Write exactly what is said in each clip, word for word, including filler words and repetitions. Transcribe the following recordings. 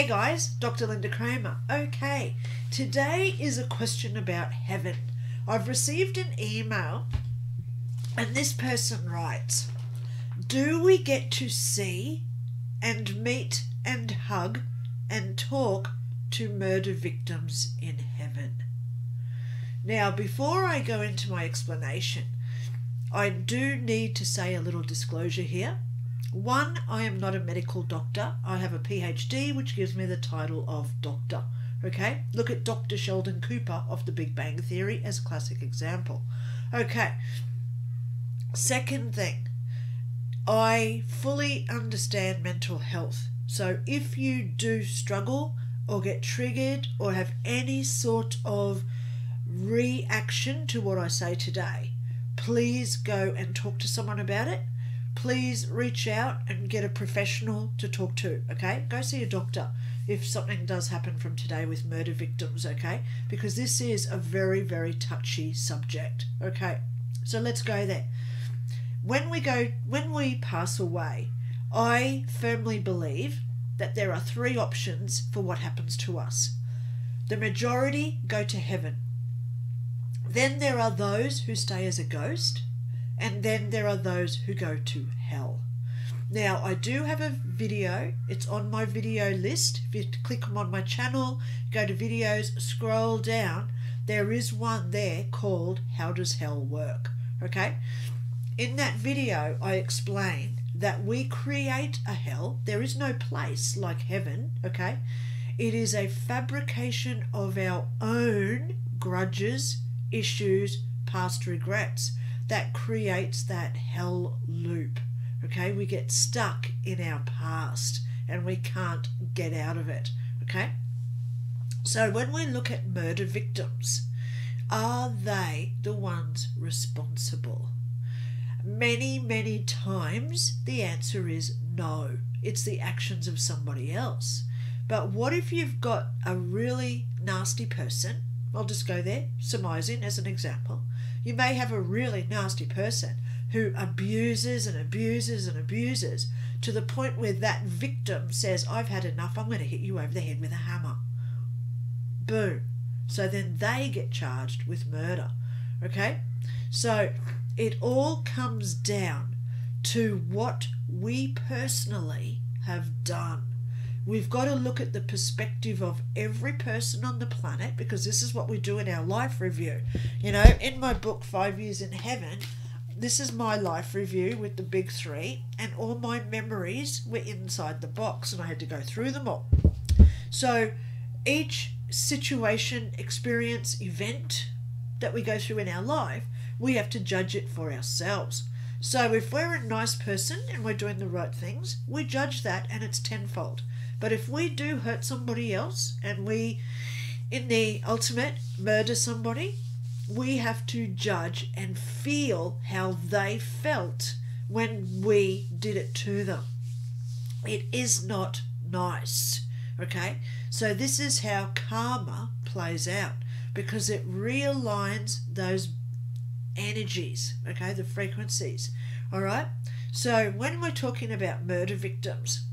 Hey guys, Doctor Lynda Cramer. Okay, today is a question about heaven. I've received an email and this person writes, do we get to see and meet and hug and talk to murder victims in heaven? Now, before I go into my explanation, I do need to say a little disclosure here. One, I am not a medical doctor. I have a P H D, which gives me the title of doctor. Okay, look at Doctor Sheldon Cooper of The Big Bang Theory as a classic example. Okay, second thing, I fully understand mental health. So if you do struggle or get triggered or have any sort of reaction to what I say today, please go and talk to someone about it. Please reach out and get a professional to talk to, okay? Go see a doctor if something does happen from today with murder victims, okay? Because this is a very, very touchy subject, okay? So let's go there. When we go, when we pass away, I firmly believe that there are three options for what happens to us. The majority go to heaven. Then there are those who stay as a ghost, and then there are those who go to hell. Now, I do have a video. It's on my video list. If you click on my channel, go to videos, scroll down, there is one there called How Does Hell Work? Okay? In that video, I explain that we create a hell. There is no place like heaven, okay? It is a fabrication of our own grudges, issues, past regrets, that creates that hell loop, okay? We get stuck in our past and we can't get out of it, okay? So when we look at murder victims, are they the ones responsible? Many, many times the answer is no. It's the actions of somebody else. But what if you've got a really nasty person? I'll just go there, surmising as an example. You may have a really nasty person who abuses and abuses and abuses to the point where that victim says, I've had enough, I'm going to hit you over the head with a hammer. Boom. So then they get charged with murder. Okay? So it all comes down to what we personally have done. We've got to look at the perspective of every person on the planet, because this is what we do in our life review. You know, in my book, Five Years in Heaven, this is my life review with the big three, and all my memories were inside the box, and I had to go through them all. So each situation, experience, event that we go through in our life, we have to judge it for ourselves. So if we're a nice person and we're doing the right things, we judge that and it's tenfold. But if we do hurt somebody else and we, in the ultimate, murder somebody, we have to judge and feel how they felt when we did it to them. It is not nice, okay? So this is how karma plays out, because it realigns those energies, okay, the frequencies, all right? So when we're talking about murder victims,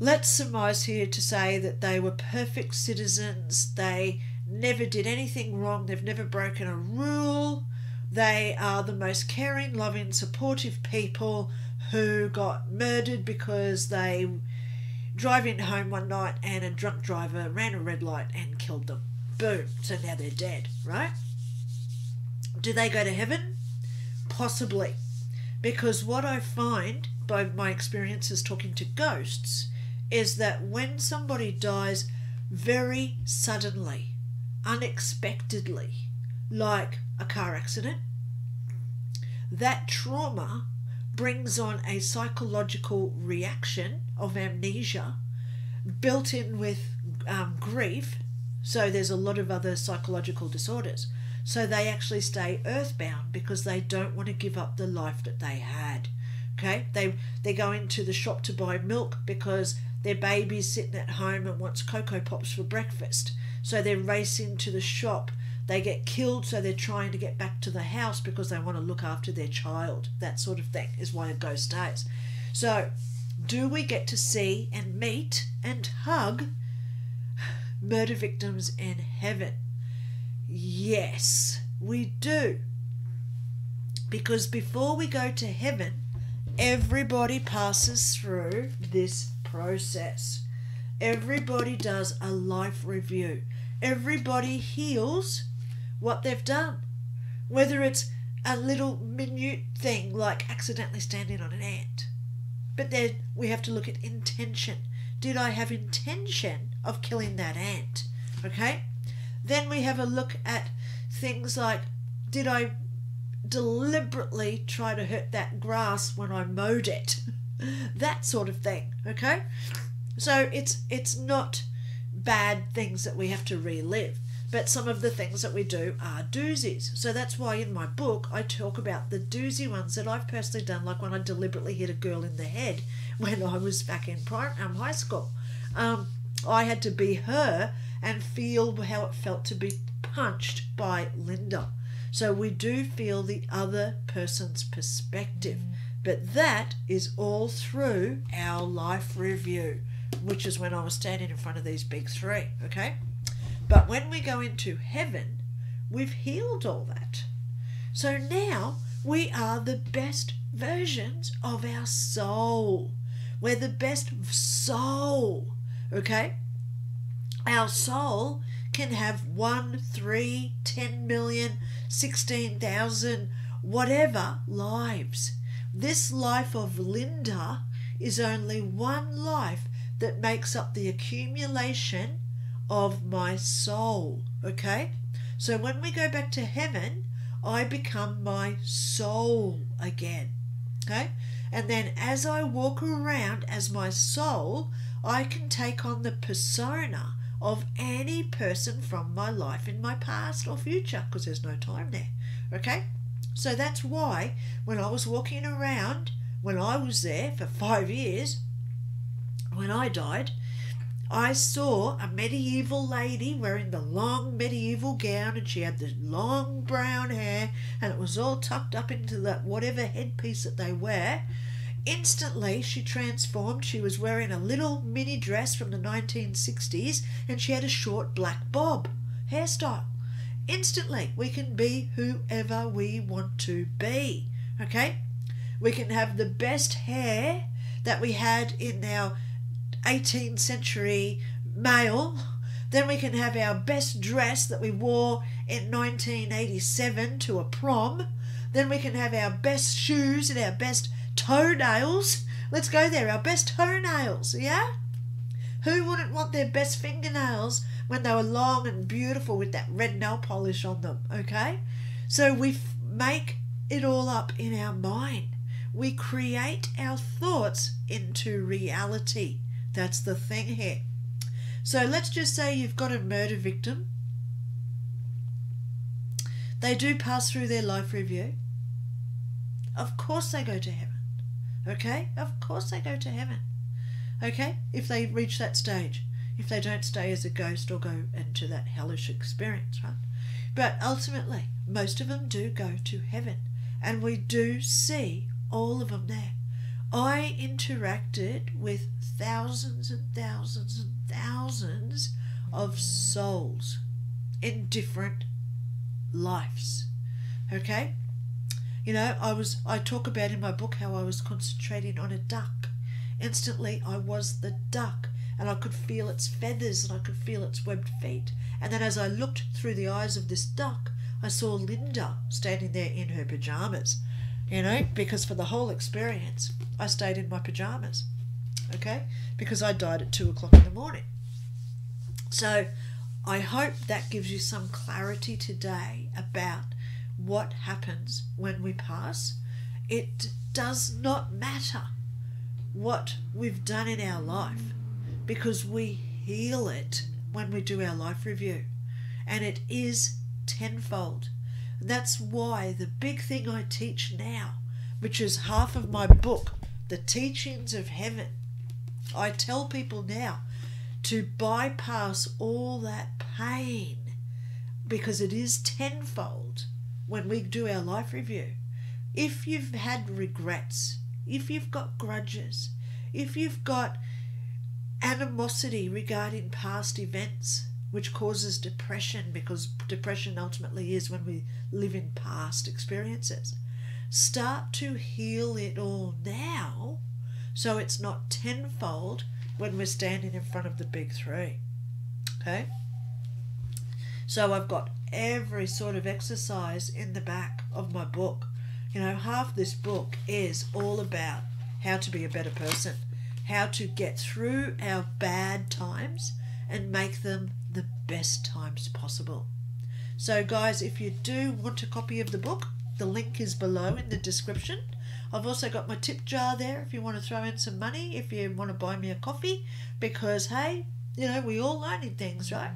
let's surmise here to say that they were perfect citizens, they never did anything wrong, they've never broken a rule, they are the most caring, loving, supportive people who got murdered because they driving home one night and a drunk driver ran a red light and killed them. Boom. So now they're dead, right? Do they go to heaven? Possibly. Because what I find by my experiences talking to ghosts is that when somebody dies very suddenly, unexpectedly, like a car accident, that trauma brings on a psychological reaction of amnesia built in with um, grief. So there's a lot of other psychological disorders. So they actually stay earthbound because they don't want to give up the life that they had. Okay, they, they go into the shop to buy milk because their baby's sitting at home and wants Cocoa Pops for breakfast. So they're racing to the shop. They get killed, so they're trying to get back to the house because they want to look after their child. That sort of thing is why a ghost stays. So do we get to see and meet and hug murder victims in heaven? Yes, we do. Because before we go to heaven, everybody passes through this process. Everybody does a life review. Everybody heals what they've done. Whether it's a little minute thing like accidentally standing on an ant. But then we have to look at intention. Did I have intention of killing that ant? Okay? Then we have a look at things like, did I deliberately try to hurt that grass when I mowed it? That sort of thing, okay? So it's it's not bad things that we have to relive, but some of the things that we do are doozies. So that's why in my book I talk about the doozy ones that I've personally done, like when I deliberately hit a girl in the head when I was back in prime, um, high school. Um, I had to be her and feel how it felt to be punched by Linda. So we do feel the other person's perspective. Mm. But that is all through our life review, which is when I was standing in front of these big three, okay? But when we go into heaven, we've healed all that. So now we are the best versions of our soul. We're the best soul, okay? Our soul can have one, three, ten million, sixteen thousand, whatever lives. This life of Linda is only one life that makes up the accumulation of my soul, okay? So when we go back to heaven, I become my soul again, okay? And then as I walk around as my soul, I can take on the persona of any person from my life in my past or future, because there's no time there, okay? So that's why when I was walking around, when I was there for five years, when I died, I saw a medieval lady wearing the long medieval gown, and she had the long brown hair, and it was all tucked up into that whatever headpiece that they wear. Instantly, she transformed. She was wearing a little mini dress from the nineteen sixties, and she had a short black bob hairstyle. Instantly, we can be whoever we want to be, okay? We can have the best hair that we had in our eighteenth century male. Then we can have our best dress that we wore in nineteen eighty-seven to a prom. Then we can have our best shoes and our best toenails. Let's go there, our best toenails, yeah? Who wouldn't want their best fingernails when they were long and beautiful with that red nail polish on them, okay? So we f make it all up in our mind. We create our thoughts into reality. That's the thing here. So let's just say you've got a murder victim. They do pass through their life review. Of course they go to heaven, okay? Of course they go to heaven. Okay, if they reach that stage, if they don't stay as a ghost or go into that hellish experience, right? But ultimately, most of them do go to heaven, and we do see all of them there. I interacted with thousands and thousands and thousands of souls in different lives, okay? You know, I was, I talk about in my book how I was concentrating on a duck. Instantly, I was the duck, and I could feel its feathers, and I could feel its webbed feet. And then as I looked through the eyes of this duck, I saw Linda standing there in her pajamas, you know, because for the whole experience, I stayed in my pajamas, okay, because I died at two o'clock in the morning. So I hope that gives you some clarity today about what happens when we pass. It does not matter what we've done in our life, because we heal it when we do our life review, and it is tenfold. And that's why the big thing I teach now, which is half of my book, The Teachings of Heaven, I tell people now to bypass all that pain, because it is tenfold when we do our life review. If you've had regrets, if you've got grudges, If you've got animosity regarding past events, which causes depression, because depression ultimately is when we live in past experiences, start to heal it all now so it's not tenfold when we're standing in front of the big three. Okay? So I've got every sort of exercise in the back of my book. You know, half this book is all about how to be a better person, how to get through our bad times and make them the best times possible. So guys, if you do want a copy of the book, the link is below in the description. I've also got my tip jar there if you want to throw in some money, if you want to buy me a coffee, because hey, you know, we all learning things, right?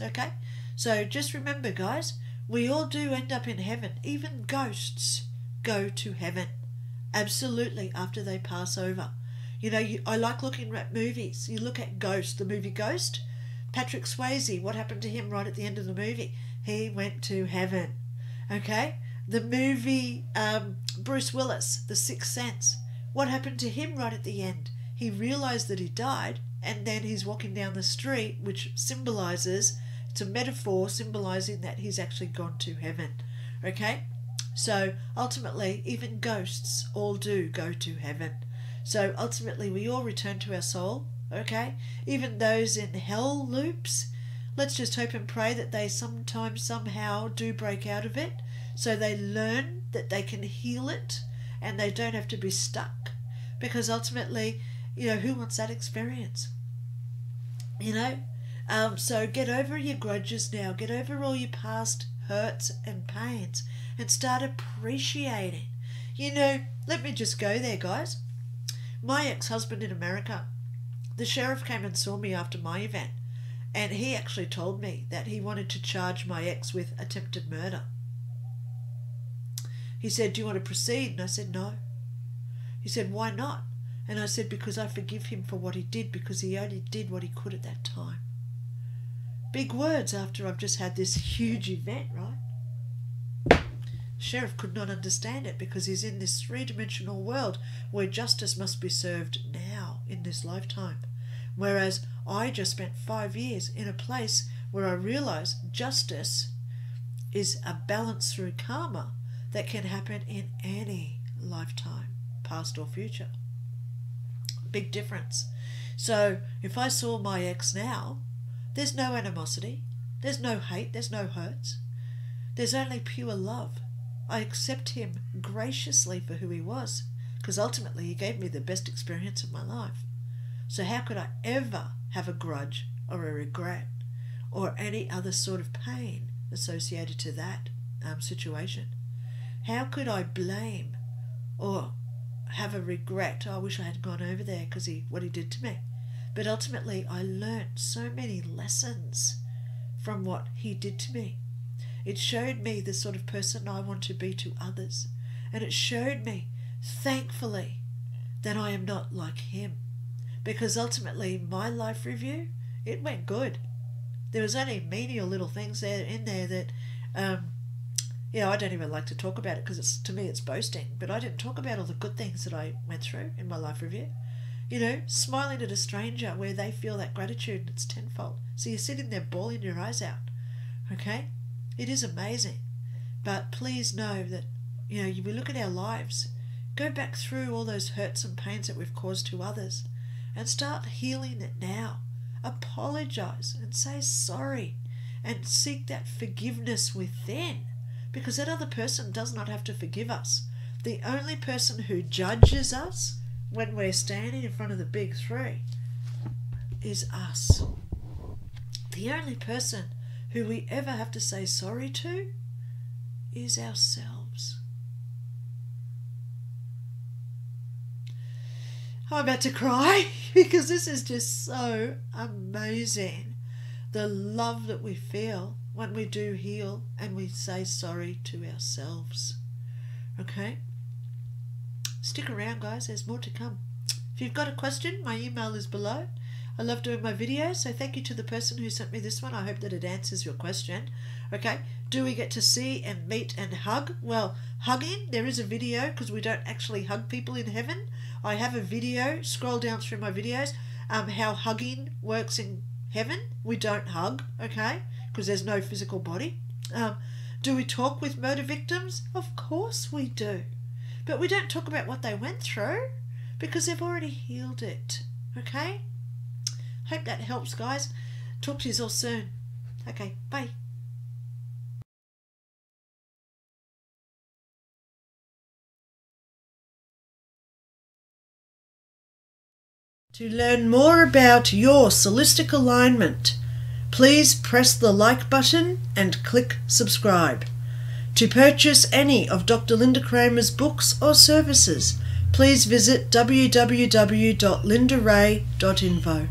Okay, so just remember guys, we all do end up in heaven. Even ghosts go to heaven, absolutely, after they pass over. You know, you, I like looking at movies. You look at Ghost, the movie Ghost. Patrick Swayze, what happened to him right at the end of the movie? He went to heaven, okay? The movie um, Bruce Willis, The Sixth Sense, what happened to him right at the end? He realised that he died, and then he's walking down the street, which symbolises, it's a metaphor symbolising that he's actually gone to heaven, okay? So ultimately, even ghosts all do go to heaven. So ultimately, we all return to our soul, okay? Even those in hell loops, let's just hope and pray that they sometimes, somehow do break out of it, so they learn that they can heal it and they don't have to be stuck, because ultimately, you know, who wants that experience? You know? Um, so get over your grudges now. Get over all your past hurts and pains and start appreciating. You know, let me just go there, guys. My ex-husband in America, the sheriff came and saw me after my event, and he actually told me that he wanted to charge my ex with attempted murder. He said, do you want to proceed? And I said, no. He said, why not? And I said, because I forgive him for what he did, because he only did what he could at that time. Big words after I've just had this huge event, right? Sheriff could not understand it, because he's in this three-dimensional world where justice must be served now in this lifetime, whereas I just spent five years in a place where I realized justice is a balance through karma that can happen in any lifetime, past or future. Big difference. So if I saw my ex now, there's no animosity, there's no hate, there's no hurts, there's only pure love. I accept him graciously for who he was, because ultimately he gave me the best experience of my life. So how could I ever have a grudge or a regret or any other sort of pain associated to that um, situation? How could I blame or have a regret? Oh, I wish I had gone over there because he what he did to me. But ultimately I learnt so many lessons from what he did to me. It showed me the sort of person I want to be to others. And it showed me, thankfully, that I am not like him. Because ultimately, my life review, it went good. There was only menial little things there in there that, um, you know, I don't even like to talk about it because it's, to me it's boasting. But I didn't talk about all the good things that I went through in my life review. You know, smiling at a stranger where they feel that gratitude, it's tenfold. So you're sitting there bawling your eyes out, okay? It is amazing, but please know that, you know, we look at our lives, go back through all those hurts and pains that we've caused to others and start healing it now. Apologize and say sorry and seek that forgiveness within, because that other person does not have to forgive us. The only person who judges us when we're standing in front of the big three is us. The only person who we ever have to say sorry to is ourselves. I'm about to cry because this is just so amazing. The love that we feel when we do heal and we say sorry to ourselves. Okay? Stick around, guys. There's more to come. If you've got a question, my email is below. I love doing my videos, so thank you to the person who sent me this one. I hope that it answers your question. Okay, do we get to see and meet and hug? Well, hugging, there is a video because we don't actually hug people in heaven. I have a video, scroll down through my videos, um, how hugging works in heaven. We don't hug, okay, because there's no physical body. Um, do we talk with murder victims? Of course we do. But we don't talk about what they went through because they've already healed it, okay? Hope that helps, guys. Talk to you all soon. Okay, bye. To learn more about your holistic alignment, please press the like button and click subscribe. To purchase any of Doctor Lynda Cramer's books or services, please visit w w w dot linda ray dot info.